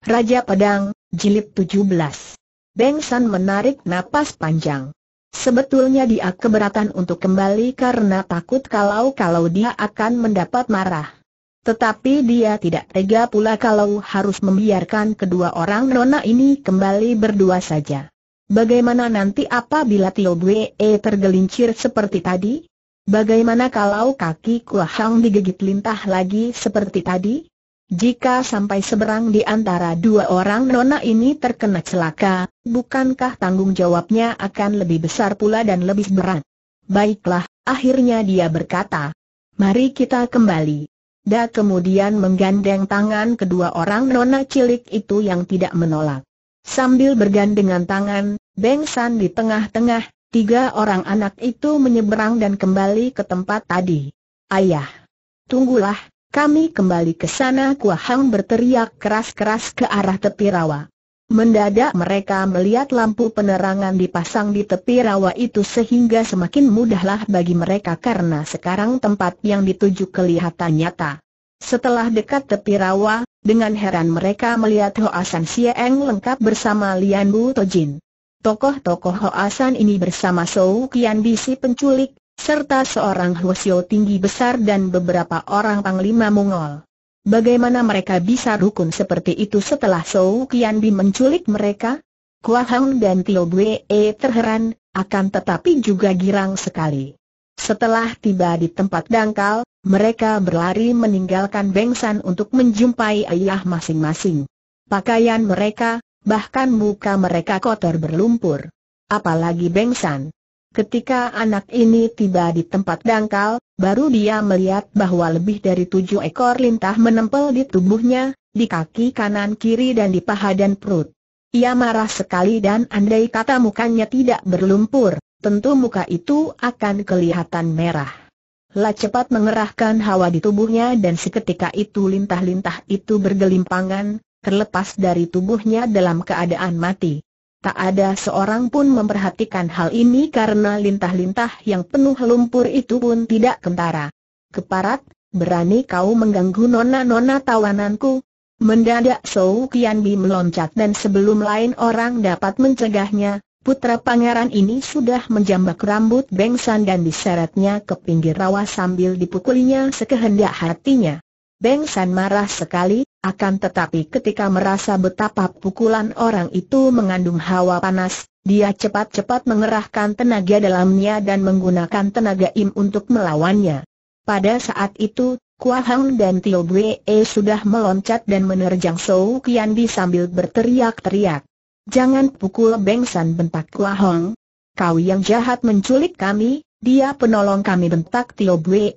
Raja Pedang, Jilid 17. Beng San menarik napas panjang. Sebetulnya dia keberatan untuk kembali karena takut kalau dia akan mendapat marah. Tetapi dia tidak tega pula kalau harus membiarkan kedua orang nona ini kembali berdua saja. Bagaimana nanti apabila Tio Bwe tergelincir seperti tadi? Bagaimana kalau kaki Kwa Hong digigit lintah lagi seperti tadi? Jika sampai seberang di antara dua orang nona ini terkena celaka, bukankah tanggung jawabnya akan lebih besar pula dan lebih berat? Baiklah, akhirnya dia berkata, "Mari kita kembali." Dia kemudian menggandeng tangan kedua orang nona cilik itu yang tidak menolak. Sambil bergandengan tangan, Beng San di tengah-tengah, tiga orang anak itu menyeberang dan kembali ke tempat tadi. "Ayah, tunggulah, kami kembali ke sana!" Kwa Hong berteriak keras-keras ke arah tepi rawa. Mendadak mereka melihat lampu penerangan dipasang di tepi rawa itu sehingga semakin mudahlah bagi mereka karena sekarang tempat yang dituju kelihatan nyata. Setelah dekat tepi rawa, dengan heran mereka melihat Hoa San Sieng lengkap bersama Lian Bu Tojin. Tokoh-tokoh Hoa San ini bersama So Kian Bi si penculik, serta seorang hwasyo tinggi besar dan beberapa orang panglima Mongol. Bagaimana mereka bisa rukun seperti itu setelah So Kian Bi menculik mereka? Kwa Hong dan Tio Bwe terheran, akan tetapi juga girang sekali. Setelah tiba di tempat dangkal, mereka berlari meninggalkan Beng San untuk menjumpai ayah masing-masing. Pakaian mereka, bahkan muka mereka kotor berlumpur. Apalagi Beng San. Ketika anak ini tiba di tempat dangkal, baru dia melihat bahwa lebih dari 7 ekor lintah menempel di tubuhnya, di kaki kanan kiri dan di paha dan perut. Ia marah sekali dan andai kata mukanya tidak berlumpur, tentu muka itu akan kelihatan merah. Lah cepat mengerahkan hawa di tubuhnya dan seketika itu lintah-lintah itu bergelimpangan, terlepas dari tubuhnya dalam keadaan mati. Tak ada seorang pun memperhatikan hal ini karena lintah-lintah yang penuh lumpur itu pun tidak kentara. "Keparat, berani kau mengganggu nona-nona tawananku!" Mendadak So Kian Bi meloncat dan sebelum lain orang dapat mencegahnya, putra pangeran ini sudah menjambak rambut Beng San dan diseretnya ke pinggir rawa sambil dipukulinya sekehendak hatinya. Beng San marah sekali, akan tetapi ketika merasa betapa pukulan orang itu mengandung hawa panas, dia cepat-cepat mengerahkan tenaga dalamnya dan menggunakan tenaga im untuk melawannya. Pada saat itu, Kwa Hong dan Tio Bwe sudah meloncat dan menerjang So Kian Bi sambil berteriak-teriak. "Jangan pukul Beng San!" bentak Kwa Hong. "Kau yang jahat menculik kami, dia penolong kami!" bentak Tio Bwe.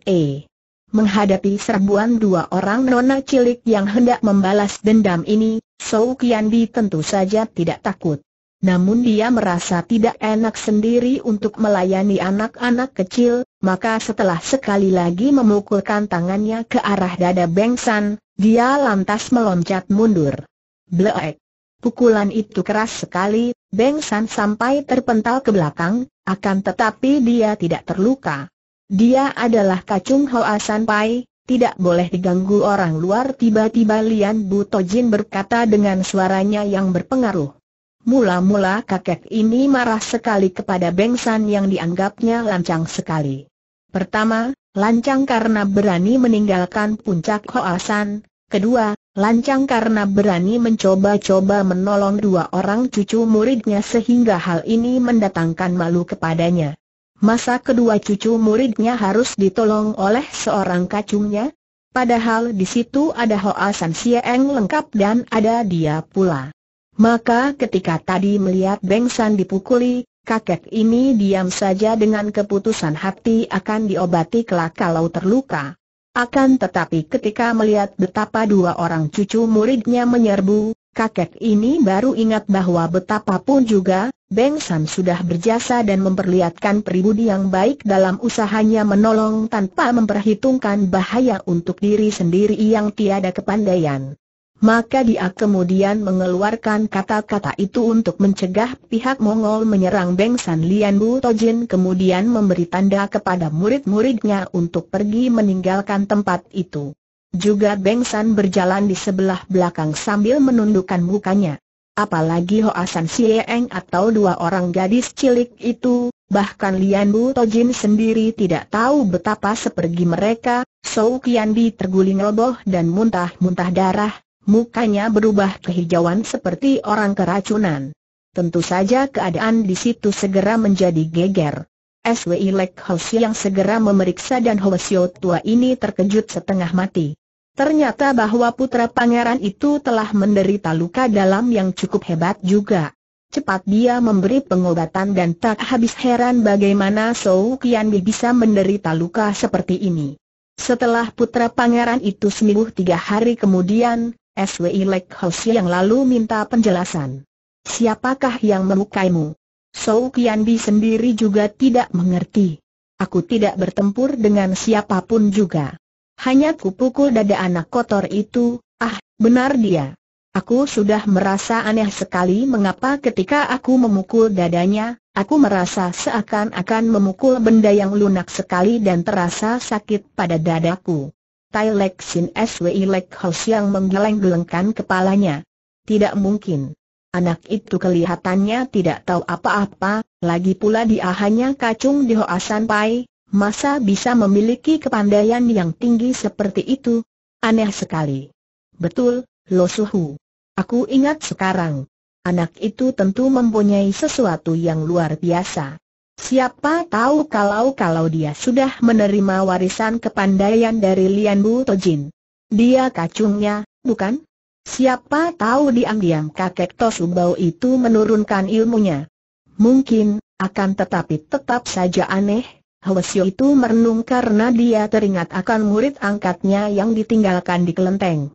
Menghadapi serbuan dua orang nona cilik yang hendak membalas dendam ini, So Kian Bi tentu saja tidak takut. Namun dia merasa tidak enak sendiri untuk melayani anak-anak kecil, maka setelah sekali lagi memukulkan tangannya ke arah dada Beng San, dia lantas meloncat mundur. Bleek! Pukulan itu keras sekali, Beng San sampai terpental ke belakang, akan tetapi dia tidak terluka. Dia adalah kacung Hoa San Pai, tidak boleh diganggu orang luar. Tiba-tiba Lian Bu Tojin berkata dengan suaranya yang berpengaruh. Mula-mula kakek ini marah sekali kepada Beng San yang dianggapnya lancang sekali. Pertama, lancang karena berani meninggalkan puncak Hoa San. Kedua, lancang karena berani mencoba-coba menolong dua orang cucu muridnya sehingga hal ini mendatangkan malu kepadanya. Masa kedua cucu muridnya harus ditolong oleh seorang kacungnya? Padahal di situ ada Hoa San Sieng lengkap dan ada dia pula. Maka ketika tadi melihat Beng San dipukuli, kakek ini diam saja dengan keputusan hati akan diobati kelak kalau terluka. Akan tetapi ketika melihat betapa dua orang cucu muridnya menyerbu, kakek ini baru ingat bahwa betapapun juga, Beng San sudah berjasa dan memperlihatkan pribudi yang baik dalam usahanya menolong tanpa memperhitungkan bahaya untuk diri sendiri yang tiada kepandaian. Maka dia kemudian mengeluarkan kata-kata itu untuk mencegah pihak Mongol menyerang Beng San. Lian Bu Tojin kemudian memberi tanda kepada murid-muridnya untuk pergi meninggalkan tempat itu. Juga Beng San berjalan di sebelah belakang sambil menundukkan mukanya. Apalagi Hoa San Sieng atau dua orang gadis cilik itu, bahkan Lian Bu Tojin sendiri tidak tahu betapa sepergi mereka. So Kian Bi terguling roboh dan muntah-muntah darah, mukanya berubah kehijauan seperti orang keracunan. Tentu saja keadaan di situ segera menjadi geger. Swi Lek Ho yang segera memeriksa dan Hoa Sio tua ini terkejut setengah mati. Ternyata bahwa putra pangeran itu telah menderita luka dalam yang cukup hebat juga. Cepat dia memberi pengobatan dan tak habis heran bagaimana So Kian Bi bisa menderita luka seperti ini. Setelah putra pangeran itu sembuh 3 hari kemudian, Swi Lek Ho yang lalu minta penjelasan. Siapakah yang melukaimu? So Kian Bi sendiri juga tidak mengerti. Aku tidak bertempur dengan siapapun juga. Hanya kupukul dada anak kotor itu. Ah, benar dia. Aku sudah merasa aneh sekali mengapa ketika aku memukul dadanya, aku merasa seakan-akan memukul benda yang lunak sekali dan terasa sakit pada dadaku. Tai Lek Sin Swi Lek Ho yang menggeleng-gelengkan kepalanya. Tidak mungkin. Anak itu kelihatannya tidak tahu apa-apa, lagi pula dia hanya kacung di Hoa San Pai, masa bisa memiliki kepandaian yang tinggi seperti itu? Aneh sekali. Betul, Lo Suhu. Aku ingat sekarang. Anak itu tentu mempunyai sesuatu yang luar biasa. Siapa tahu kalau dia sudah menerima warisan kepandaian dari Lian Bu Tojin. Dia kacungnya, bukan? Siapa tahu diam-diam kakek Tosubau itu menurunkan ilmunya. Mungkin, akan tetapi tetap saja aneh. Hoa Sio itu merenung karena dia teringat akan murid angkatnya yang ditinggalkan di kelenteng.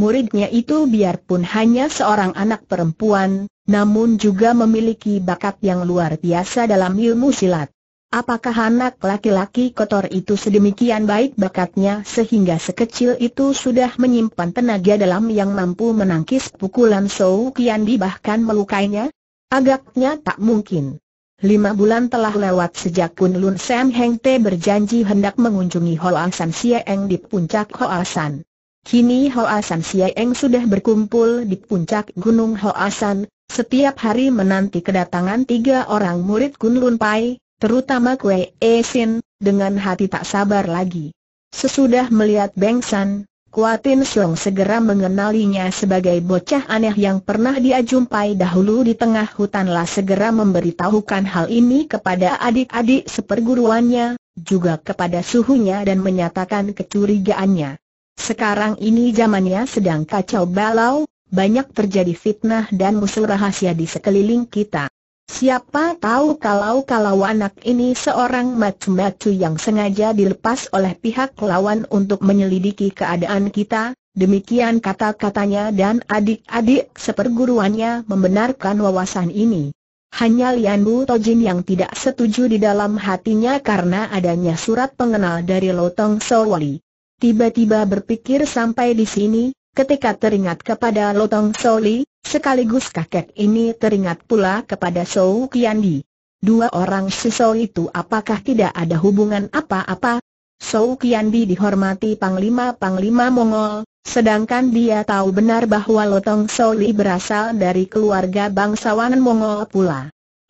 Muridnya itu biarpun hanya seorang anak perempuan, namun juga memiliki bakat yang luar biasa dalam ilmu silat. Apakah anak laki-laki kotor itu sedemikian baik bakatnya sehingga sekecil itu sudah menyimpan tenaga dalam yang mampu menangkis pukulan So Kian Bi bahkan melukainya? Agaknya tak mungkin. 5 bulan telah lewat sejak Kunlun Sam Heng Te berjanji hendak mengunjungi Hoa San Sieng di puncak Hoa San. Kini Hoa San Sieng sudah berkumpul di puncak Gunung Hoa San, setiap hari menanti kedatangan 3 orang murid Kunlun Pai, terutama Kwee Sin, dengan hati tak sabar lagi. Sesudah melihat Beng San, Kwa Tin Siong segera mengenalinya sebagai bocah aneh yang pernah dia jumpai dahulu di tengah hutan. Lah segera memberitahukan hal ini kepada adik-adik seperguruannya, juga kepada suhunya dan menyatakan kecurigaannya. Sekarang ini zamannya sedang kacau balau, banyak terjadi fitnah dan musuh rahasia di sekeliling kita. Siapa tahu kalau anak ini seorang macu-macu yang sengaja dilepas oleh pihak lawan untuk menyelidiki keadaan kita. Demikian kata-katanya dan adik-adik seperguruannya membenarkan wawasan ini. Hanya Lian Bu Tojin yang tidak setuju di dalam hatinya karena adanya surat pengenal dari Lotong Souli. Tiba-tiba berpikir sampai di sini, ketika teringat kepada Lotong Souli, sekaligus kakek ini teringat pula kepada So Kian Bi. 2 orang siswa itu apakah tidak ada hubungan apa-apa? So Kian Bi dihormati panglima-panglima Mongol, sedangkan dia tahu benar bahwa Lotong Souli berasal dari keluarga bangsawan Mongol pula.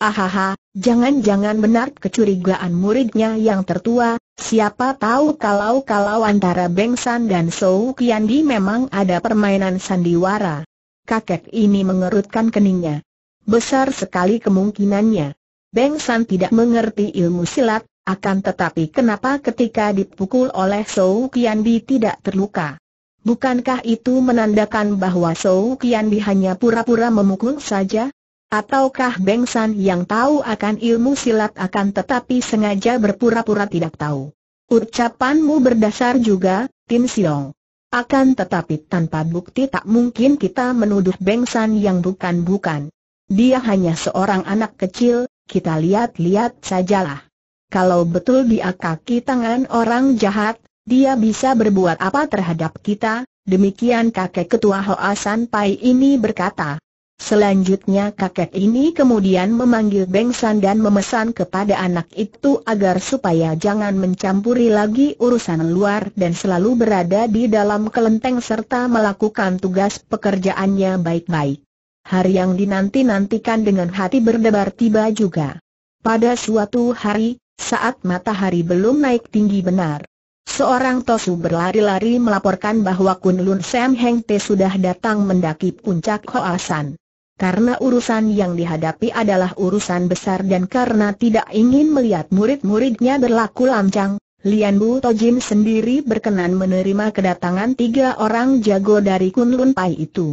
Ahaha, jangan-jangan benar kecurigaan muridnya yang tertua. Siapa tahu kalau antara Beng San dan So Kian Bi memang ada permainan sandiwara. Kakek ini mengerutkan keningnya. Besar sekali kemungkinannya. Beng San tidak mengerti ilmu silat, akan tetapi kenapa ketika dipukul oleh So Kian Bi tidak terluka? Bukankah itu menandakan bahwa So Kian Bi hanya pura-pura memukul saja? Ataukah Beng San yang tahu akan ilmu silat akan tetapi sengaja berpura-pura tidak tahu? Ucapanmu berdasar juga, Tin Siong. Akan tetapi tanpa bukti tak mungkin kita menuduh Beng San yang bukan-bukan. Dia hanya seorang anak kecil, kita lihat-lihat sajalah. Kalau betul dia kaki tangan orang jahat, dia bisa berbuat apa terhadap kita, demikian kakek ketua Hoa San Pai ini berkata. Selanjutnya kakek ini kemudian memanggil Beng San dan memesan kepada anak itu agar supaya jangan mencampuri lagi urusan luar dan selalu berada di dalam kelenteng serta melakukan tugas pekerjaannya baik-baik. Hari yang dinanti-nantikan dengan hati berdebar tiba juga. Pada suatu hari, saat matahari belum naik tinggi benar, seorang Tosu berlari-lari melaporkan bahwa Kunlun Sam Heng Te sudah datang mendaki puncak Hoa San. Karena urusan yang dihadapi adalah urusan besar dan karena tidak ingin melihat murid-muridnya berlaku lancang, Lian Bu Tojin sendiri berkenan menerima kedatangan 3 orang jago dari Kunlun Pai itu.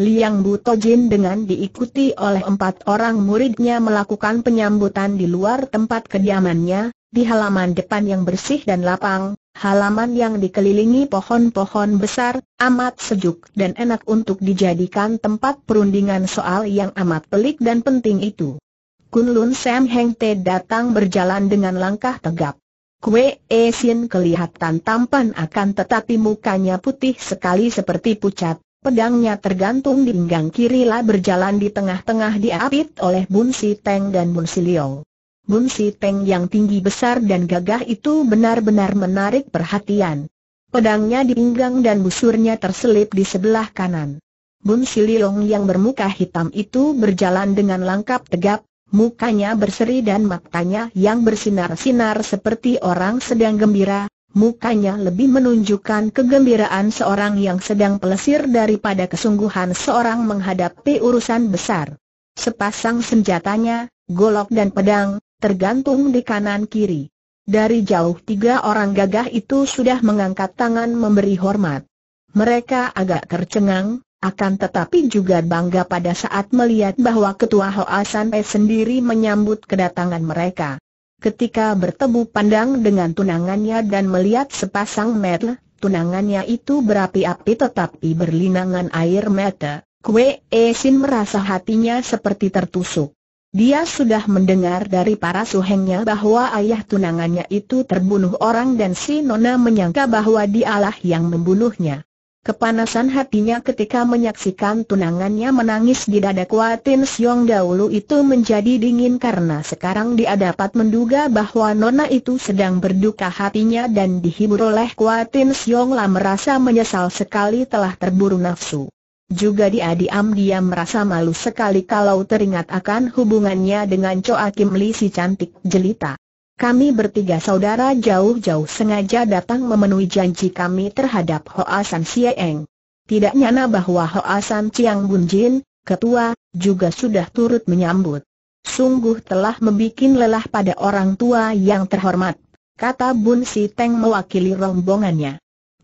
Liang Bu Tojin dengan diikuti oleh 4 orang muridnya melakukan penyambutan di luar tempat kediamannya, di halaman depan yang bersih dan lapang, halaman yang dikelilingi pohon-pohon besar, amat sejuk dan enak untuk dijadikan tempat perundingan soal yang amat pelik dan penting itu. Kunlun Sam Heng Te datang berjalan dengan langkah tegap. Kwee Sin kelihatan tampan akan tetapi mukanya putih sekali seperti pucat. Pedangnya tergantung di pinggang kiri lah berjalan di tengah-tengah diapit oleh Bun Si Teng dan Bun Si Liong. Bun Si Teng yang tinggi besar dan gagah itu benar-benar menarik perhatian. Pedangnya di pinggang dan busurnya terselip di sebelah kanan. Bun Si Liong yang bermuka hitam itu berjalan dengan langkah tegap, mukanya berseri dan matanya yang bersinar-sinar seperti orang sedang gembira. Mukanya lebih menunjukkan kegembiraan seorang yang sedang pelesir daripada kesungguhan seorang menghadapi urusan besar. Sepasang senjatanya, golok dan pedang, tergantung di kanan-kiri. Dari jauh 3 orang gagah itu sudah mengangkat tangan memberi hormat. Mereka agak tercengang, akan tetapi juga bangga pada saat melihat bahwa Ketua Hoa San sendiri menyambut kedatangan mereka. Ketika bertemu pandang dengan tunangannya dan melihat sepasang mata, tunangannya itu berapi-api tetapi berlinangan air mata, Kwee Sin merasa hatinya seperti tertusuk. Dia sudah mendengar dari para suhengnya bahwa ayah tunangannya itu terbunuh orang dan si nona menyangka bahwa dialah yang membunuhnya. Kepanasan hatinya ketika menyaksikan tunangannya menangis di dada Kwa Tin Siong dahulu itu menjadi dingin karena sekarang dia dapat menduga bahwa nona itu sedang berduka hatinya dan dihibur oleh Kwa Tin Siong lah merasa menyesal sekali telah terburu nafsu. Juga dia diam-diam merasa malu sekali kalau teringat akan hubungannya dengan Choa Kim Li si cantik jelita. Kami bertiga saudara jauh-jauh sengaja datang memenuhi janji kami terhadap Hoa San Sieng. Tidak nyana bahwa Hoa San Chiang Bun Jin, ketua, juga sudah turut menyambut. Sungguh telah membikin lelah pada orang tua yang terhormat, kata Bun Si Teng mewakili rombongannya.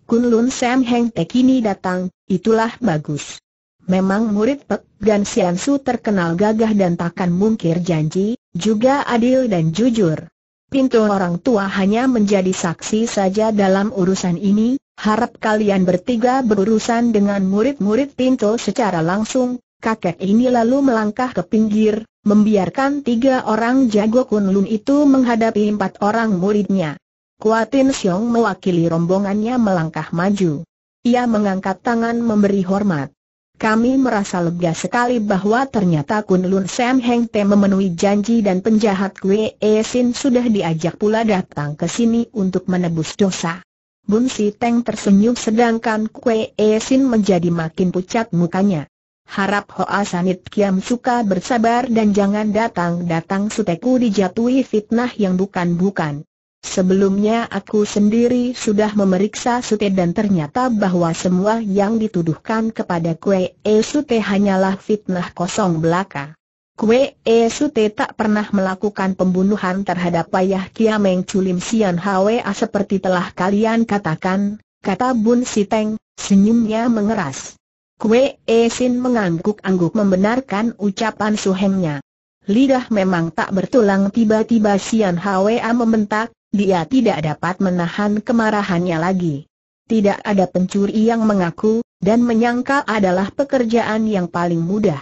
Kunlun Sam Heng Te kini datang, itulah bagus. Memang murid Pek Gan Siansu terkenal gagah dan takkan mungkir janji, juga adil dan jujur. Pintu orang tua hanya menjadi saksi saja dalam urusan ini, harap kalian bertiga berurusan dengan murid-murid pintu secara langsung. Kakek ini lalu melangkah ke pinggir, membiarkan 3 orang jago Kunlun itu menghadapi 4 orang muridnya. Kwa Tin Siong mewakili rombongannya melangkah maju. Ia mengangkat tangan memberi hormat. Kami merasa lega sekali bahwa ternyata Kunlun Sam Heng Te memenuhi janji dan penjahat Kwee Sin sudah diajak pula datang ke sini untuk menebus dosa. Bun Si Teng tersenyum sedangkan Kwee Sin menjadi makin pucat mukanya. Harap Hoa Sanit Kiam suka bersabar dan jangan datang-datang suteku dijatuhi fitnah yang bukan-bukan. Sebelumnya aku sendiri sudah memeriksa Sute dan ternyata bahwa semua yang dituduhkan kepada Kwee Sute hanyalah fitnah kosong belaka. Kwee Sute tak pernah melakukan pembunuhan terhadap ayah Kiameng Lim Sian Hwa seperti telah kalian katakan, kata Bun Si Teng, senyumnya mengeras. Kwee Sin mengangguk-angguk membenarkan ucapan suhengnya. Lidah memang tak bertulang tiba-tiba Sian Hwa membentak. Dia tidak dapat menahan kemarahannya lagi. Tidak ada pencuri yang mengaku, dan menyangka adalah pekerjaan yang paling mudah.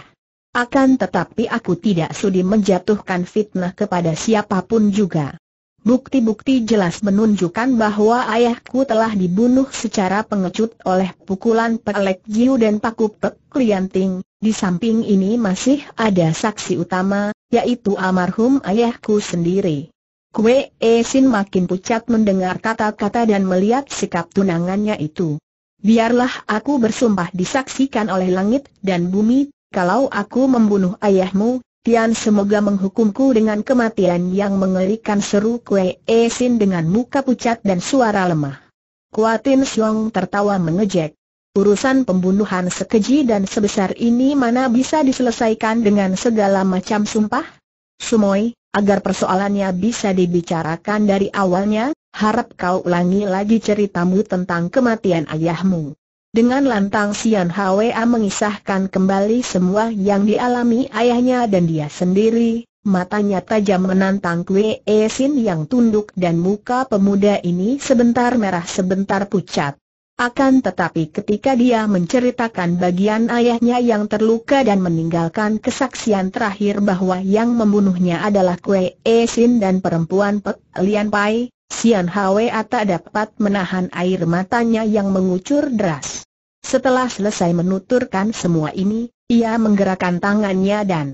Akan tetapi aku tidak sudi menjatuhkan fitnah kepada siapapun juga. Bukti-bukti jelas menunjukkan bahwa ayahku telah dibunuh secara pengecut oleh pukulan Pek Lek Jiu dan paku Pek Lian Ting. Di samping ini masih ada saksi utama, yaitu almarhum ayahku sendiri. Kwee Sin makin pucat mendengar kata-kata dan melihat sikap tunangannya itu. Biarlah aku bersumpah disaksikan oleh langit dan bumi, kalau aku membunuh ayahmu, Tian semoga menghukumku dengan kematian yang mengerikan, seru Kwee Sin dengan muka pucat dan suara lemah. Kwa Tin Siong tertawa mengejek. Urusan pembunuhan sekeji dan sebesar ini mana bisa diselesaikan dengan segala macam sumpah? Sumoi, agar persoalannya bisa dibicarakan dari awalnya, harap kau ulangi lagi ceritamu tentang kematian ayahmu. Dengan lantang Sian Hwa mengisahkan kembali semua yang dialami ayahnya dan dia sendiri, matanya tajam menantang Kwee Sin yang tunduk dan muka pemuda ini sebentar merah sebentar pucat. Akan tetapi ketika dia menceritakan bagian ayahnya yang terluka dan meninggalkan kesaksian terakhir bahwa yang membunuhnya adalah Kwee Sin dan perempuan Pek Lian Pai, Sian Hwa tak dapat menahan air matanya yang mengucur deras. Setelah selesai menuturkan semua ini, ia menggerakkan tangannya dan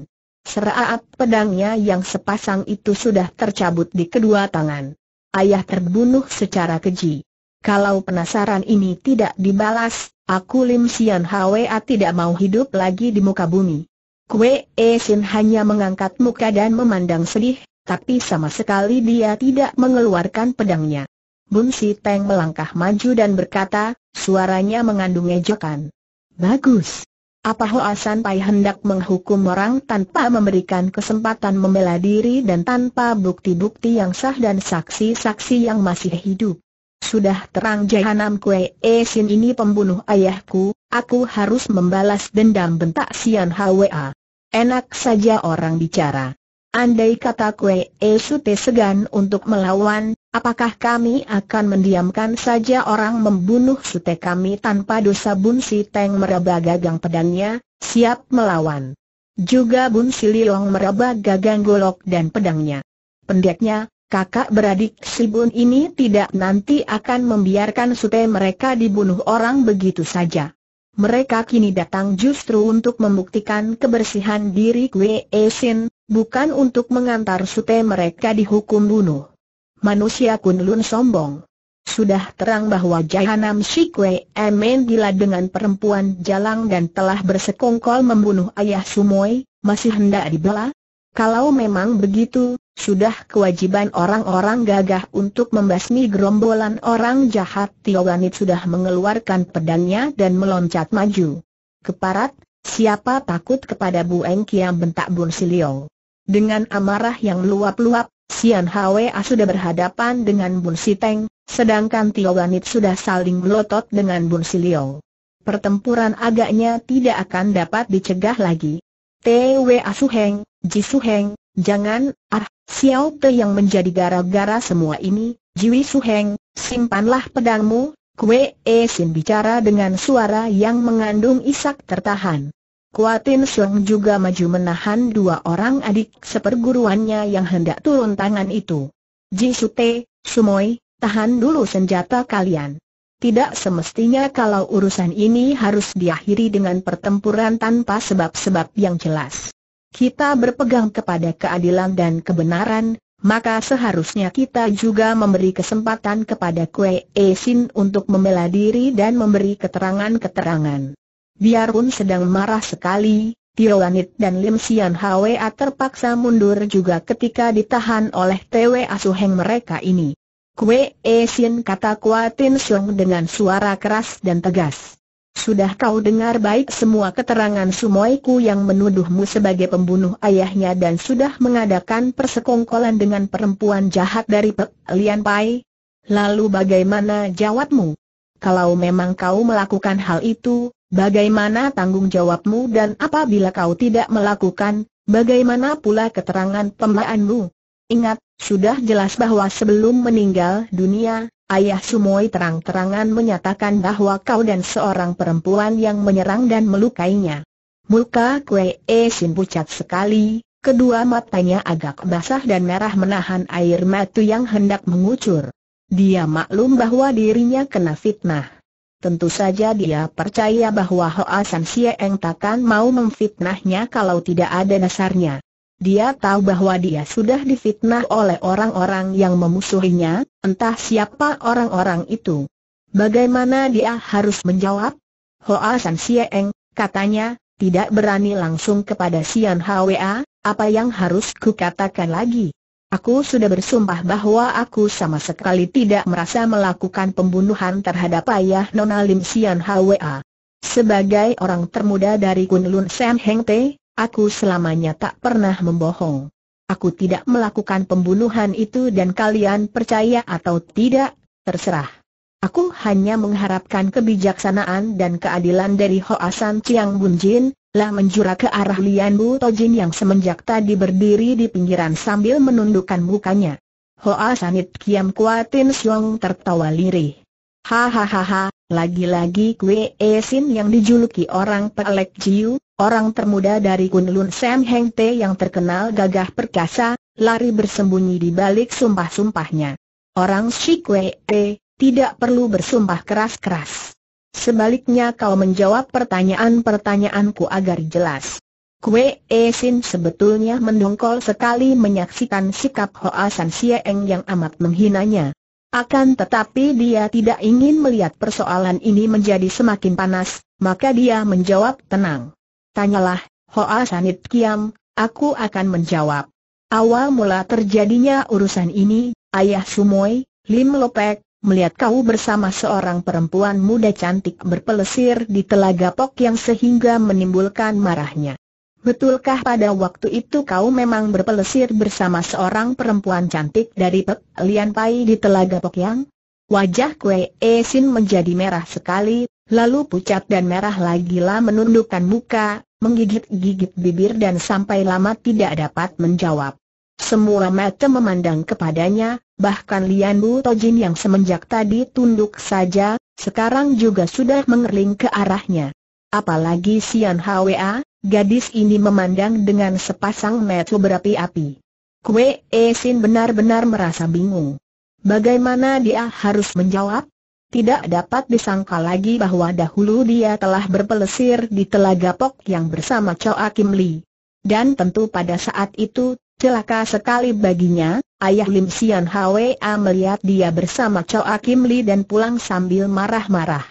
seraat pedangnya yang sepasang itu sudah tercabut di kedua tangan. Ayah terbunuh secara keji. Kalau penasaran ini tidak dibalas, aku Lim Sian Hwa tidak mau hidup lagi di muka bumi. Kwee Sin hanya mengangkat muka dan memandang sedih, tapi sama sekali dia tidak mengeluarkan pedangnya. Bun Si Teng melangkah maju dan berkata, suaranya mengandung ejekan. Bagus. Apa Hoa San Pai hendak menghukum orang tanpa memberikan kesempatan membela diri dan tanpa bukti-bukti yang sah dan saksi-saksi yang masih hidup? Sudah terang jahanam Kwee Sin ini pembunuh ayahku, aku harus membalas dendam, bentak Sian Hwa. Enak saja orang bicara. Andai kata Kwee Sute segan untuk melawan, apakah kami akan mendiamkan saja orang membunuh Sute kami tanpa dosa? Bun Si Teng meraba gagang pedangnya, siap melawan. Juga Bun Si Liong meraba gagang golok dan pedangnya. Pendeknya, kakak beradik Si Bun ini tidak nanti akan membiarkan Sute mereka dibunuh orang begitu saja. Mereka kini datang justru untuk membuktikan kebersihan diri Kwee Sin, bukan untuk mengantar Sute mereka dihukum bunuh. Manusia Kunlun sombong. Sudah terang bahwa jahanam si Kwee Min gila dengan perempuan jalang dan telah bersekongkol membunuh ayah Sumoy, masih hendak dibela? Kalau memang begitu, sudah kewajiban orang-orang gagah untuk membasmi gerombolan orang jahat. Tio Bwe sudah mengeluarkan pedangnya dan meloncat maju. Keparat, siapa takut kepada Bueng Kiam, bentak Bun Si Liong. Dengan amarah yang luap-luap, Sian Hwa sudah berhadapan dengan Bun Si Teng, sedangkan Tio Bwe sudah saling melotot dengan Bun Si Liong. Pertempuran agaknya tidak akan dapat dicegah lagi. Twe Asuheng, Ji Suheng, jangan, Xiao Te yang menjadi gara-gara semua ini, Jiwi Suheng, simpanlah pedangmu, Kwee Sin bicara dengan suara yang mengandung isak tertahan. Kwa Tin Siong juga maju menahan dua orang adik seperguruannya yang hendak turun tangan itu. Ji Sute, Sumoy, tahan dulu senjata kalian. Tidak semestinya kalau urusan ini harus diakhiri dengan pertempuran tanpa sebab-sebab yang jelas. Kita berpegang kepada keadilan dan kebenaran, maka seharusnya kita juga memberi kesempatan kepada Kwee Sin untuk membela diri dan memberi keterangan-keterangan. Biarpun sedang marah sekali, Tio Lanit dan Lim Sian Hwa terpaksa mundur juga ketika ditahan oleh Twe Asuheng mereka ini. Kwee Sin, kata Kwa Tin Siong dengan suara keras dan tegas. Sudah kau dengar baik semua keterangan sumoiku yang menuduhmu sebagai pembunuh ayahnya dan sudah mengadakan persekongkolan dengan perempuan jahat dari Pek Lian Pai. Lalu bagaimana jawabmu? Kalau memang kau melakukan hal itu, bagaimana tanggung jawabmu, dan apabila kau tidak melakukan, bagaimana pula keterangan pembelaanmu? Ingat, sudah jelas bahwa sebelum meninggal dunia, ayah Sumoy terang-terangan menyatakan bahwa kau dan seorang perempuan yang menyerang dan melukainya. Muka Kwee Sin pucat sekali, Kedua matanya agak basah dan merah menahan air mata yang hendak mengucur. Dia maklum bahwa dirinya kena fitnah. Tentu saja dia percaya bahwa Hoa San Sieng takkan mau memfitnahnya kalau tidak ada dasarnya. Dia tahu bahwa dia sudah difitnah oleh orang-orang yang memusuhinya, entah siapa orang-orang itu. Bagaimana dia harus menjawab? Hoa San Sieng, katanya, tidak berani langsung kepada Sian Hwa, apa yang harus kukatakan lagi? Aku sudah bersumpah bahwa aku sama sekali tidak merasa melakukan pembunuhan terhadap ayah Nona Lim Sian Hwa. Sebagai orang termuda dari Kunlun Sam Heng Te, aku selamanya tak pernah membohong. Aku tidak melakukan pembunuhan itu dan kalian percaya atau tidak, terserah. Aku hanya mengharapkan kebijaksanaan dan keadilan dari Hoa San Chiang Bun Jin, lah menjura ke arah Lian Bu Tojin yang semenjak tadi berdiri di pinggiran sambil menundukkan mukanya. Hoa Sanit Kiam Kwa Tin Siong tertawa lirih. Hahaha, lagi-lagi Kwee Sin yang dijuluki orang pelek jiu, orang termuda dari Kunlun Sam Heng Te yang terkenal gagah perkasa, lari bersembunyi di balik sumpah-sumpahnya. Orang si Kwee tidak perlu bersumpah keras-keras. Sebaliknya kau menjawab pertanyaan-pertanyaanku agar jelas. Kwee Sin sebetulnya mendongkol sekali menyaksikan sikap Hoa San Sieng yang amat menghinanya. Akan tetapi dia tidak ingin melihat persoalan ini menjadi semakin panas, maka dia menjawab tenang. Tanyalah, Hoa Sanit Kiam, aku akan menjawab. Awal mula terjadinya urusan ini, ayah Sumoy, Lim Lopek, melihat kau bersama seorang perempuan muda cantik berpelesir di telaga Pok yang sehingga menimbulkan marahnya. Betulkah pada waktu itu kau memang berpelesir bersama seorang perempuan cantik dari Pek Lian Pai di telaga Pok yang? Wajah Kwee Sin menjadi merah sekali, lalu pucat dan merah lagilah menundukkan muka, menggigit-gigit bibir dan sampai lama tidak dapat menjawab. Semua mata memandang kepadanya, bahkan Lian Bu Tojin yang semenjak tadi tunduk saja, sekarang juga sudah mengerling ke arahnya. Apalagi Sian Hwa, gadis ini memandang dengan sepasang mata berapi-api. Kwee Sin benar-benar merasa bingung. Bagaimana dia harus menjawab? Tidak dapat disangka lagi bahwa dahulu dia telah berpelesir di telaga Pok yang bersama Choa Kim Li. Dan tentu pada saat itu, celaka sekali baginya, ayah Lim Sian Hwa melihat dia bersama Choa Kim Li dan pulang sambil marah-marah.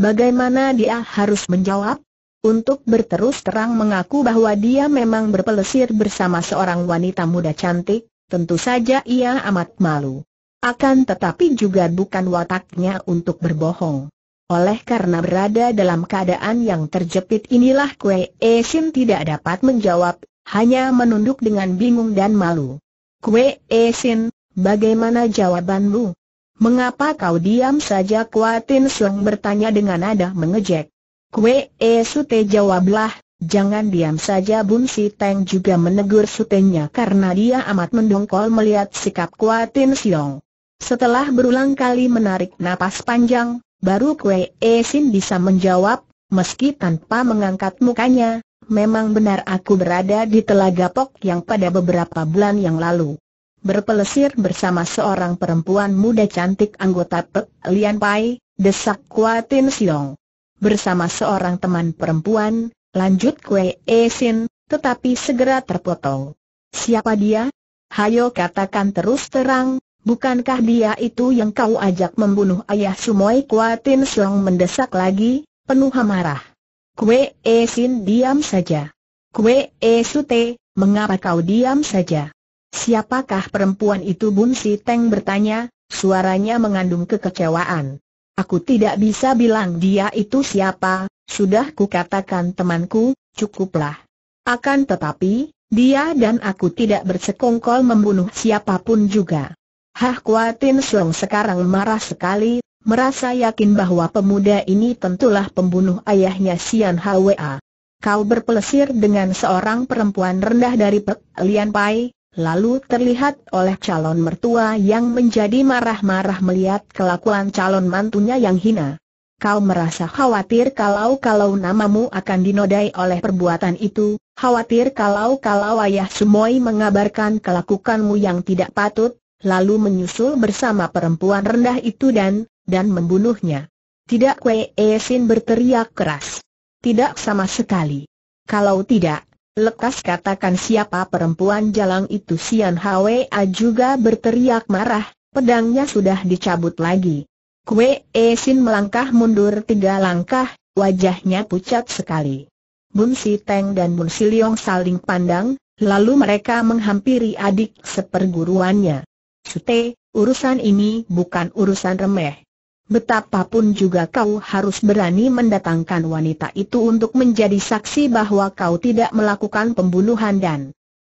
Bagaimana dia harus menjawab? Untuk berterus terang mengaku bahwa dia memang berpelesir bersama seorang wanita muda cantik, tentu saja ia amat malu. Akan tetapi juga bukan wataknya untuk berbohong. Oleh karena berada dalam keadaan yang terjepit inilah Kwee Sin tidak dapat menjawab, hanya menunduk dengan bingung dan malu. Kwee Sin, bagaimana jawabanmu? Mengapa kau diam saja? Kwa Tin Siong bertanya dengan nada mengejek. Kwee Sute, jawablah, jangan diam saja. Bun Si Teng juga menegur sutenya karena dia amat mendongkol melihat sikap Kwa Tin Siong. Setelah berulang kali menarik napas panjang, baru Kwee Sin bisa menjawab, meski tanpa mengangkat mukanya, memang benar aku berada di telaga Pok yang pada beberapa bulan yang lalu. Berpelesir bersama seorang perempuan muda cantik anggota Pek Lian Pai, desak Kwa Tin Siong. Bersama seorang teman perempuan, lanjut Kwee Sin, tetapi segera terpotong. Siapa dia? Hayo katakan terus terang. Bukankah dia itu yang kau ajak membunuh ayah Sumoy? Kwa Tin Siong mendesak lagi, penuh amarah. Kwee Sin diam saja. Kwee Sute, mengapa kau diam saja? Siapakah perempuan itu? Bun Si Teng bertanya, suaranya mengandung kekecewaan. Aku tidak bisa bilang dia itu siapa, sudah kukatakan temanku, cukuplah. Akan tetapi, dia dan aku tidak bersekongkol membunuh siapapun juga. Hah, Kwa Tin Siong sekarang marah sekali, merasa yakin bahwa pemuda ini tentulah pembunuh ayahnya Sian Hwa. Kau berpelesir dengan seorang perempuan rendah dari Pek Lian Pai, lalu terlihat oleh calon mertua yang menjadi marah-marah melihat kelakuan calon mantunya yang hina. Kau merasa khawatir kalau namamu akan dinodai oleh perbuatan itu, khawatir kalau ayah Sumoi mengabarkan kelakukanmu yang tidak patut, lalu menyusul bersama perempuan rendah itu dan membunuhnya. Tidak, Kwee Sin berteriak keras. Tidak sama sekali. Kalau tidak, lekas katakan siapa perempuan jalang itu. Sian Hwa juga berteriak marah, pedangnya sudah dicabut lagi. Kwee Sin melangkah mundur 3 langkah, wajahnya pucat sekali. Bun Si Teng dan Bun Si Liong saling pandang, lalu mereka menghampiri adik seperguruannya. Sute, urusan ini bukan urusan remeh. Betapapun juga kau harus berani mendatangkan wanita itu untuk menjadi saksi bahwa kau tidak melakukan pembunuhan. Dan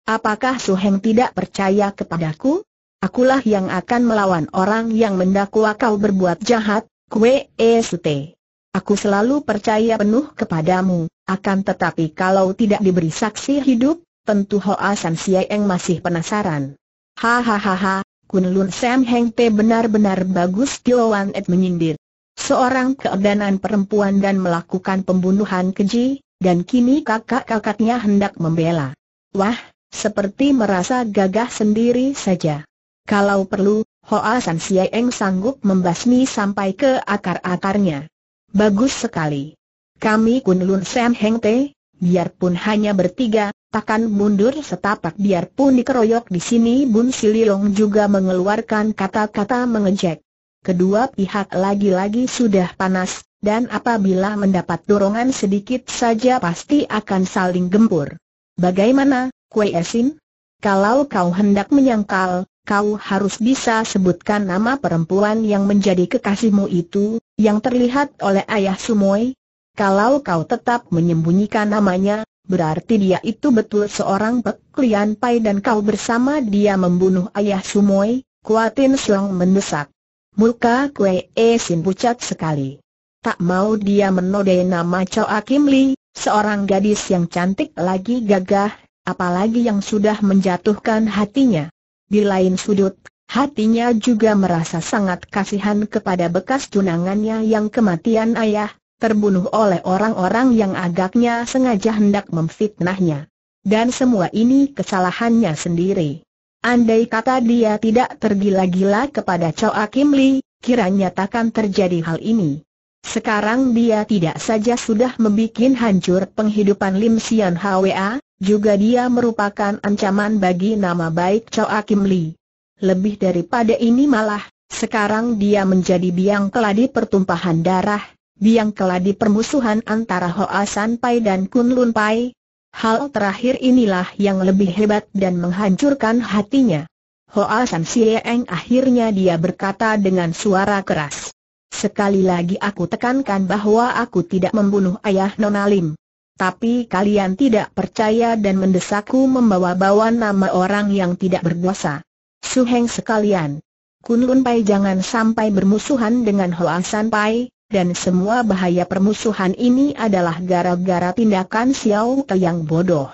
apakah Su Heng tidak percaya kepadaku? Akulah yang akan melawan orang yang mendakwa kau berbuat jahat, Kwee Sute. Aku selalu percaya penuh kepadamu, akan tetapi kalau tidak diberi saksi hidup, tentu Hoa San Siang masih penasaran. Hahaha, Kunlun Sam Heng Te benar-benar bagus, Tio Wan Et menyindir. Seorang keordanan perempuan dan melakukan pembunuhan keji, dan kini kakak-kakaknya hendak membela. Wah, seperti merasa gagah sendiri saja. Kalau perlu, Hoa San Siang sanggup membasmi sampai ke akar-akarnya. Bagus sekali. Kami Kunlun Sam Heng Te, biarpun hanya bertiga, takkan mundur setapak biarpun dikeroyok di sini. Bun Si Liong juga mengeluarkan kata-kata mengejek. Kedua pihak lagi-lagi sudah panas, dan apabila mendapat dorongan sedikit saja pasti akan saling gempur. Bagaimana, Kwee Sin? Kalau kau hendak menyangkal, kau harus bisa sebutkan nama perempuan yang menjadi kekasihmu itu, yang terlihat oleh ayah Sumoi. Kalau kau tetap menyembunyikan namanya, berarti dia itu betul seorang Pek Lian Pai dan kau bersama dia membunuh ayah Sumoi, Kwa Tin Siong mendesak. Muka Kwee Sin pucat sekali. Tak mau dia menodai nama Choa Kim Li, seorang gadis yang cantik lagi gagah, apalagi yang sudah menjatuhkan hatinya. Di lain sudut, hatinya juga merasa sangat kasihan kepada bekas tunangannya yang kematian ayah, terbunuh oleh orang-orang yang agaknya sengaja hendak memfitnahnya. Dan semua ini kesalahannya sendiri. Andai kata dia tidak tergila-gila kepada Choa Kim Li, kiranya takkan terjadi hal ini. Sekarang dia tidak saja sudah membuat hancur penghidupan Lim Sian Hwa, juga dia merupakan ancaman bagi nama baik Choa Kim Li. Lebih daripada ini malah, sekarang dia menjadi biang keladi pertumpahan darah, biang keladi permusuhan antara Hoa San Pai dan Kunlun Pai. Hal terakhir inilah yang lebih hebat dan menghancurkan hatinya. Hoa San Siang, akhirnya dia berkata dengan suara keras. Sekali lagi aku tekankan bahwa aku tidak membunuh ayah Nona Lim. Tapi kalian tidak percaya dan mendesakku membawa-bawa nama orang yang tidak berdosa. Su Heng sekalian, Kunlun Pai jangan sampai bermusuhan dengan Hoa San Pai, dan semua bahaya permusuhan ini adalah gara-gara tindakan Xiao Te yang bodoh.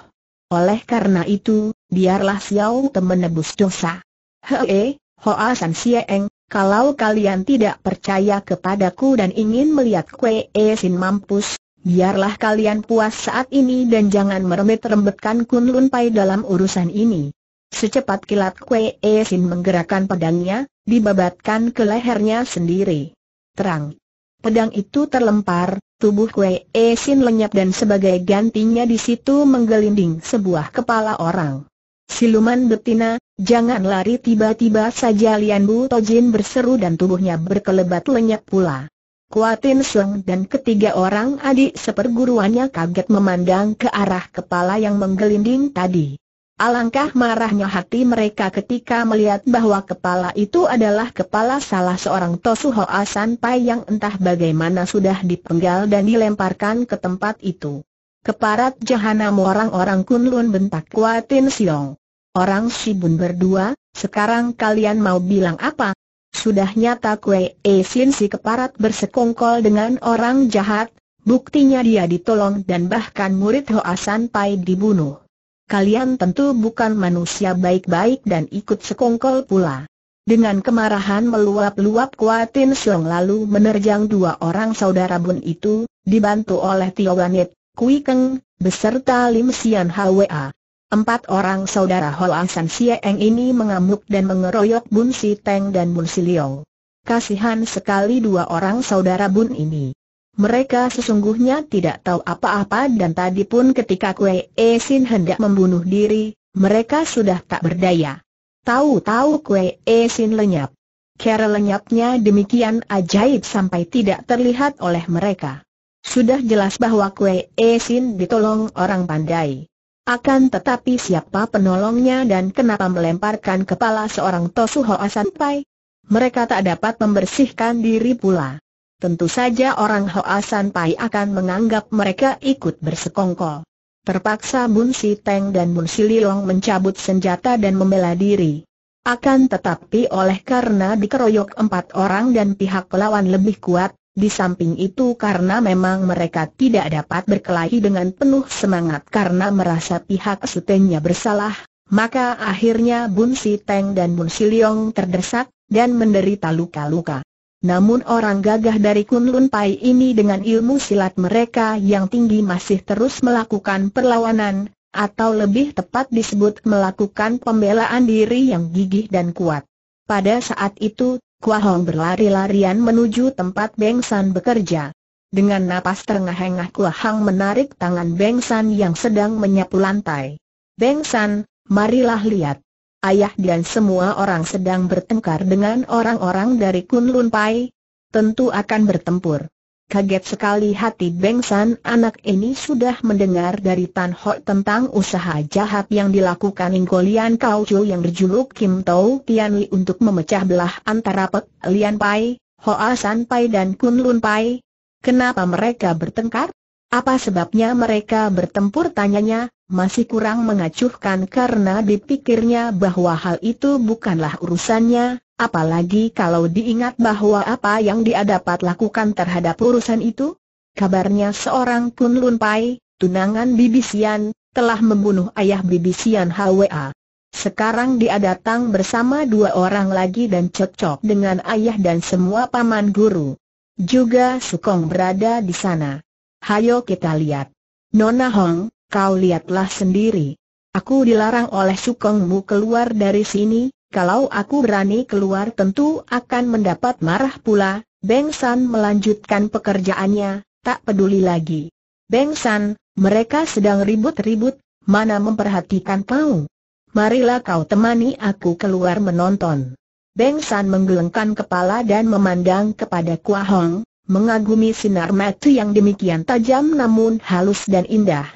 Oleh karena itu, biarlah Xiao Te menebus dosa. Hei, Hoa San Siang, kalau kalian tidak percaya kepadaku dan ingin melihat Kwee Sin mampus, biarlah kalian puas saat ini dan jangan merembet-rembetkan Kunlun Pai dalam urusan ini. Secepat kilat Kwee Sin menggerakkan pedangnya, dibabatkan ke lehernya sendiri. Terang. Pedang itu terlempar, tubuh Kwee Sin lenyap dan sebagai gantinya di situ menggelinding sebuah kepala orang. Siluman betina, jangan lari! Tiba-tiba saja Lian Bu Tojin berseru dan tubuhnya berkelebat lenyap pula. Kwa Tin Siong dan ketiga orang adik seperguruannya kaget memandang ke arah kepala yang menggelinding tadi. Alangkah marahnya hati mereka ketika melihat bahwa kepala itu adalah kepala salah seorang Tosu Hoa San Pai yang entah bagaimana sudah dipenggal dan dilemparkan ke tempat itu. Keparat jahanam orang-orang Kunlun, bentak Kwa Tin Siong. Orang Shibun berdua, sekarang kalian mau bilang apa? Sudah nyata Kwee Sin si keparat bersekongkol dengan orang jahat, buktinya dia ditolong dan bahkan murid Hoa San Pai dibunuh. Kalian tentu bukan manusia baik-baik dan ikut sekongkol pula. Dengan kemarahan meluap-luap, Kwa Tin Siong lalu menerjang dua orang saudara Bun itu, dibantu oleh Tio Wanit, Kui Keng, beserta Lim Sian Hwa. Empat orang saudara Hoa San Sieng ini mengamuk dan mengeroyok Bun Si Teng dan Bun Si Liong. Kasihan sekali dua orang saudara Bun ini. Mereka sesungguhnya tidak tahu apa-apa, dan tadi pun ketika Kwee Sin hendak membunuh diri, mereka sudah tak berdaya. Tahu-tahu Kwee Sin lenyap. Cara lenyapnya demikian ajaib sampai tidak terlihat oleh mereka. Sudah jelas bahwa Kwee Sin ditolong orang pandai. Akan tetapi siapa penolongnya dan kenapa melemparkan kepala seorang Tosu Hoa San Pai? Mereka tak dapat membersihkan diri pula. Tentu saja orang Hoa San Pai akan menganggap mereka ikut bersekongkol. Terpaksa Bun Si Teng dan Bun Si Liong mencabut senjata dan membela diri. Akan tetapi oleh karena dikeroyok empat orang dan pihak lawan lebih kuat, di samping itu karena memang mereka tidak dapat berkelahi dengan penuh semangat karena merasa pihak sutenya bersalah, maka akhirnya Bun Si Teng dan Bun Si Liong terdesak dan menderita luka-luka. Namun orang gagah dari Kunlun Pai ini dengan ilmu silat mereka yang tinggi masih terus melakukan perlawanan, atau lebih tepat disebut melakukan pembelaan diri yang gigih dan kuat. Pada saat itu, Kwa Hong berlari-larian menuju tempat Beng San bekerja. Dengan napas terengah-engah Kwa Hong menarik tangan Beng San yang sedang menyapu lantai. "Beng San, marilah lihat. Ayah dan semua orang sedang bertengkar dengan orang-orang dari Kunlun Pai. Tentu akan bertempur." Kaget sekali hati Beng San, anak ini sudah mendengar dari Tan Ho tentang usaha jahat yang dilakukan Nginko Lian Kau yang berjuluk Kim Tau Tian Li untuk memecah belah antara Pek Lian Pai, Hoa San Pai dan Kunlun Pai. Kenapa mereka bertengkar? Apa sebabnya mereka bertempur, tanyanya. Masih kurang mengacuhkan karena dipikirnya bahwa hal itu bukanlah urusannya, apalagi kalau diingat bahwa apa yang dia dapat lakukan terhadap urusan itu. Kabarnya seorang Kunlun Pai, tunangan Bibi Sian, telah membunuh ayah Bibi Sian Hwa. Sekarang dia datang bersama dua orang lagi dan cocok dengan ayah dan semua paman guru. Juga Sukong berada di sana. Hayo kita lihat. Nona Hong, kau lihatlah sendiri. Aku dilarang oleh sukongmu keluar dari sini. Kalau aku berani keluar tentu akan mendapat marah pula. Beng San melanjutkan pekerjaannya, tak peduli lagi. "Beng San, mereka sedang ribut-ribut, mana memperhatikan kau. Marilah kau temani aku keluar menonton." Beng San menggelengkan kepala dan memandang kepada Kwa Hong, mengagumi sinar mata yang demikian tajam namun halus dan indah.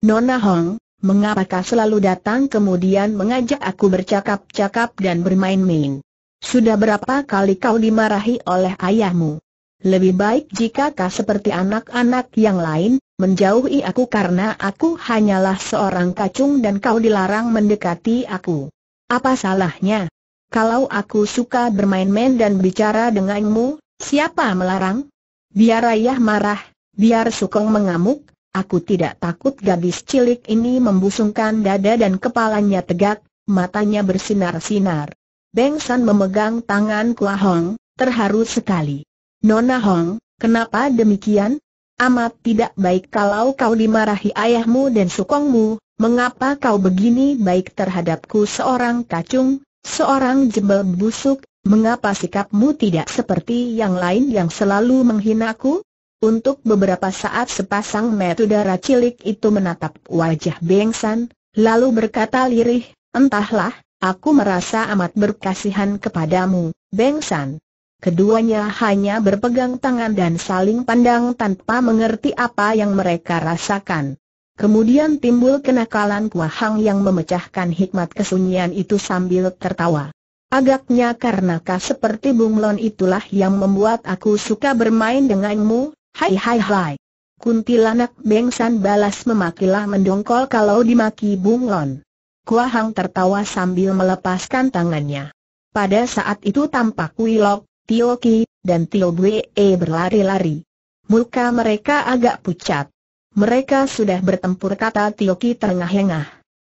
"Nona Hong, mengapakah selalu datang kemudian mengajak aku bercakap-cakap dan bermain-main? Sudah berapa kali kau dimarahi oleh ayahmu? Lebih baik jika kau seperti anak-anak yang lain, menjauhi aku karena aku hanyalah seorang kacung dan kau dilarang mendekati aku. Apa salahnya? Kalau aku suka bermain-main dan bicara denganmu, siapa melarang? Biar ayah marah, biar Sukong mengamuk. Aku tidak takut." Gadis cilik ini membusungkan dada dan kepalanya tegak, matanya bersinar-sinar. Beng San memegang tangan Kwa Hong, terharu sekali. "Nona Hong, kenapa demikian? Amat tidak baik kalau kau dimarahi ayahmu dan sukongmu. Mengapa kau begini baik terhadapku, seorang kacung, seorang jebel busuk? Mengapa sikapmu tidak seperti yang lain yang selalu menghinaku?" Untuk beberapa saat sepasang mata dara cilik itu menatap wajah Beng San, lalu berkata lirih, "Entahlah, aku merasa amat berkasihan kepadamu, Beng San." Keduanya hanya berpegang tangan dan saling pandang tanpa mengerti apa yang mereka rasakan. Kemudian timbul kenakalan Kwa Hong yang memecahkan hikmat kesunyian itu sambil tertawa. "Agaknya karena kau seperti bunglon itulah yang membuat aku suka bermain denganmu. Hai hai hai." Kuntilanak, Beng San balas, memakilah mendongkol kalau dimaki bunglon. Kwa Hong tertawa sambil melepaskan tangannya. Pada saat itu tampak Wilok, Tio Ki, dan Tio Bwe berlari-lari. Muka mereka agak pucat. "Mereka sudah bertempur," kata Tio Ki terengah-engah.